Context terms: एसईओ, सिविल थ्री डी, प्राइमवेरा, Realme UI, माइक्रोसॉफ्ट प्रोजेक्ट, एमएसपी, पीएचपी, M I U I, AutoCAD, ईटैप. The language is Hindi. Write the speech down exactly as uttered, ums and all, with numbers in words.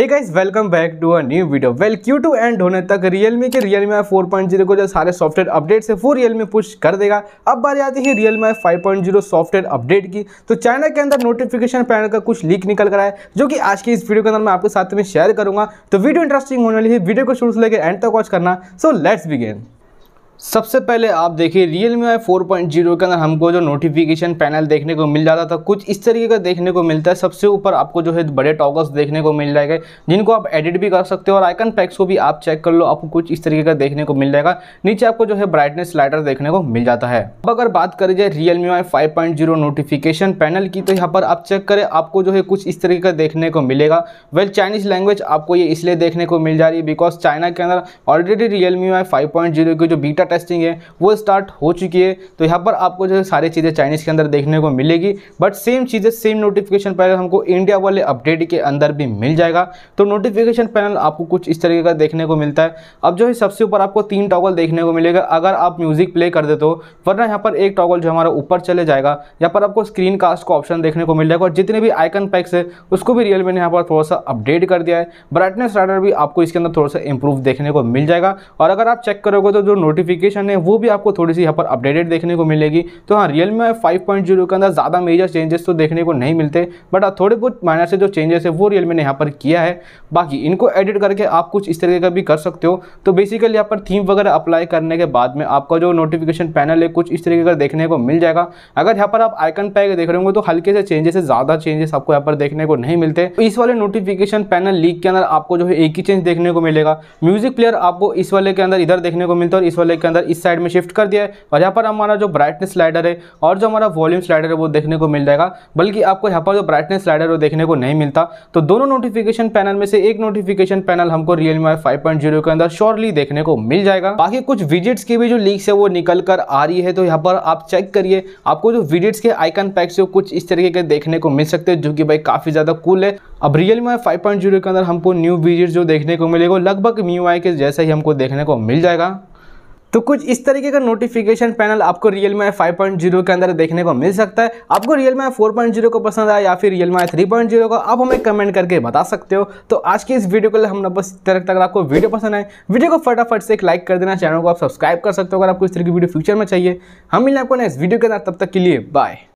Hey guys welcome back to a new video. वेल क्यू टू एंड होने तक रियलमी के Realme I four point zero को जो सारे सॉफ्टवेयर अपडेट से वो रियलमी पुश कर देगा। अब बारी आती है Realme I five point zero software update की। तो चाइना के अंदर नोटिफिकेशन पैनल का कुछ लीक निकल कर आया जो कि आज की इस वीडियो के अंदर मैं आपके साथ में शेयर करूंगा। तो वीडियो इंटरेस्टिंग होने वाली है, वीडियो को शुरू से लेकर एंड तक वॉच करना। So let's begin. सबसे पहले आप देखिए Realme U I four point zero के अंदर हमको जो नोटिफिकेशन पैनल देखने को मिल जाता था कुछ इस तरीके का देखने को मिलता है। सबसे ऊपर आपको जो है बड़े टॉगल्स देखने को मिल जाएगा जिनको आप एडिट भी कर सकते हो, और आइकन पैक्स को भी आप चेक कर लो, आपको कुछ इस तरीके का देखने को मिल जाएगा। नीचे आपको जो है ब्राइटनेस स्लाइडर देखने को मिल जाता है। अब अगर बात करी जाए Realme U I five point zero notification panel की, तो यहाँ पर आप चेक करें आपको जो है कुछ इस तरीके का देखने को मिलेगा। वेल चाइनीज़ लैंग्वेज आपको ये इसलिए देखने को मिल जा रही है बिकॉज चाइना के अंदर already Realme U I five point zero की जो बीटा टेस्टिंग है वो स्टार्ट हो चुकी है। तो यहाँ पर आपको जो है सारी चीज़ें चाइनीज़ के अंदर देखने को मिलेगी, बट सेम चीज़ें सेम नोटिफिकेशन पैनल हमको इंडिया वाले अपडेट के अंदर भी मिल जाएगा। तो नोटिफिकेशन पैनल आपको कुछ इस तरीके का देखने को मिलता है। अब जो है सबसे ऊपर आपको तीन टॉगल देखने को मिलेगा अगर आप म्यूज़िक प्ले कर देते हो, वरना यहाँ पर एक टॉगल जो हमारा ऊपर चले जाएगा। यहाँ पर आपको स्क्रीन कास्ट का ऑप्शन देखने को मिल जाएगा, और जितने भी आइकन पैक्स है उसको भी रियलमी ने यहाँ पर थोड़ा सा अपडेट कर दिया है। ब्राइटनेस राइडर भी आपको इसके अंदर थोड़ा सा इंप्रूव देखने को मिल जाएगा, और अगर आप चेक करोगे तो जो नोटिफिकेशन है वो भी आपको थोड़ी सी यहाँ पर अपडेटेड देखने को मिलेगी। तो हाँ, Realme U I five point zero के अंदर ज़्यादा मेजर चेंजेस तो देखने को नहीं मिलते, बट थोड़े बहुत माइनर से जो चेंजेस है वो Realme ने यहाँ पर किया है। बाकी इनको एडिट करके आप कुछ इस तरीके का भी कर सकते हो। तो बेसिकली यहाँ पर थीम वगैरह अप्लाई करने के बाद में आपका जो नोटिफिकेशन पैनल है कुछ इस तरीके का देखने को मिल जाएगा। अगर यहाँ पर आप आइकन पैक देख रहे होंगे तो हल्के से चेंजेस से ज़्यादा चेंजेस आपको यहाँ पर देखने को नहीं मिलते। तो इस वाले नोटिफिकेशन पैनल लीक के अंदर आपको जो है एक ही चेंज देखने को मिलेगा। म्यूजिक प्लेयर आपको इस वाले के अंदर इधर देखने को मिलता है, इस वाले के अंदर इस साइड में शिफ्ट कर दिया है, और यहाँ पर हमारा जो ब्राइटनेस स्लाइडर है और जो हमारा वॉल्यूम स्लाइडर है वो देखने को मिल जाएगा। बल्कि आपको यहाँ पर जो ब्राइटनेस स्लाइडर है वो देखने को नहीं मिलता। तो दोनों नोटिफिकेशन पैनल में से एक नोटिफिकेशन पैनल हमको Realme U I five point zero के अंदर श्योरली देखने को मिल जाएगा। बाकी कुछ विजेट्स की भी जो लीक्स है वो निकल कर आ रही है। तो यहाँ पर आप चेक करिए आपको जो विजेट्स के आइकन पैक्स है कुछ इस तरीके के देखने को मिल सकते हैं जो कि भाई काफ़ी ज़्यादा कूल है। अब Realme U I five point zero के अंदर हमको न्यू विजेट्स जो देखने को मिलेगा लगभग M I U I के जैसा ही हमको देखने को मिल जाएगा। तो कुछ इस तरीके का नोटिफिकेशन पैनल आपको Realme U I five point zero के अंदर देखने को मिल सकता है। आपको Realme U I four point zero को पसंद आया या फिर Realme U I three point zero को, आप हमें कमेंट करके बता सकते हो। तो आज की इस वीडियो के लिए हमने बस इस तरह तक। आपको वीडियो पसंद आए वीडियो को फटाफट से एक लाइक कर देना, चैनल को आप सब्सक्राइब कर सकते हो अगर आपको इस तरह की वीडियो फ्यूचर में चाहिए। हम मिलने आपको नेक्स्ट वीडियो के अंदर, तब तक के लिए बाय।